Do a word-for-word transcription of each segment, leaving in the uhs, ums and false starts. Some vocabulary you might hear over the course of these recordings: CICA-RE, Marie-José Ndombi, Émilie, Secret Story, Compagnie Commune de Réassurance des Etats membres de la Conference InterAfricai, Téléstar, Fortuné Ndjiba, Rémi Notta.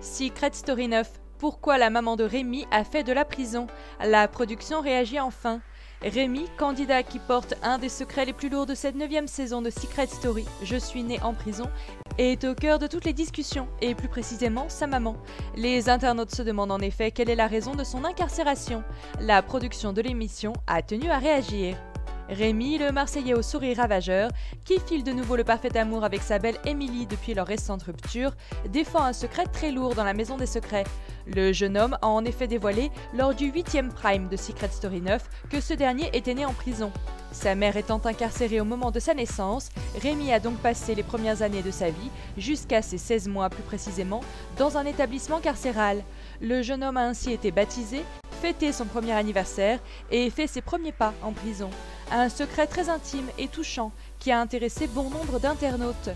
Secret Story neuf. Pourquoi la maman de Rémi a fait de la prison? La production réagit enfin. Rémi, candidat qui porte un des secrets les plus lourds de cette neuvième saison de Secret Story, Je suis né en prison, et est au cœur de toutes les discussions, et plus précisément sa maman. Les internautes se demandent en effet quelle est la raison de son incarcération. La production de l'émission a tenu à réagir. Rémi, le Marseillais au sourire ravageur, qui file de nouveau le parfait amour avec sa belle Émilie depuis leur récente rupture, défend un secret très lourd dans la maison des secrets. Le jeune homme a en effet dévoilé, lors du huitième prime de Secret Story neuf, que ce dernier était né en prison. Sa mère étant incarcérée au moment de sa naissance, Rémi a donc passé les premières années de sa vie, jusqu'à ses seize mois plus précisément, dans un établissement carcéral. Le jeune homme a ainsi été baptisé, fêté son premier anniversaire et fait ses premiers pas en prison. Un secret très intime et touchant qui a intéressé bon nombre d'internautes.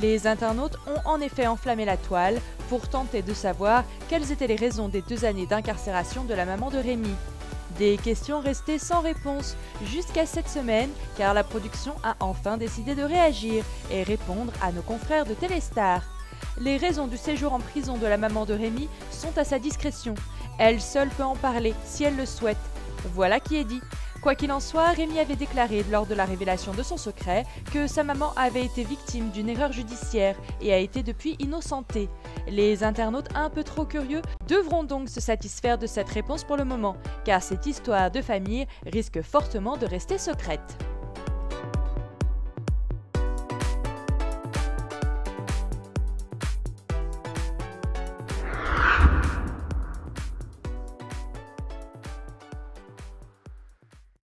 Les internautes ont en effet enflammé la toile pour tenter de savoir quelles étaient les raisons des deux années d'incarcération de la maman de Rémi. Des questions restées sans réponse jusqu'à cette semaine car la production a enfin décidé de réagir et répondre à nos confrères de Téléstar. Les raisons du séjour en prison de la maman de Rémi sont à sa discrétion. Elle seule peut en parler si elle le souhaite. Voilà qui est dit. Quoi qu'il en soit, Rémi avait déclaré lors de la révélation de son secret que sa maman avait été victime d'une erreur judiciaire et a été depuis innocentée. Les internautes un peu trop curieux devront donc se satisfaire de cette réponse pour le moment, car cette histoire de famille risque fortement de rester secrète.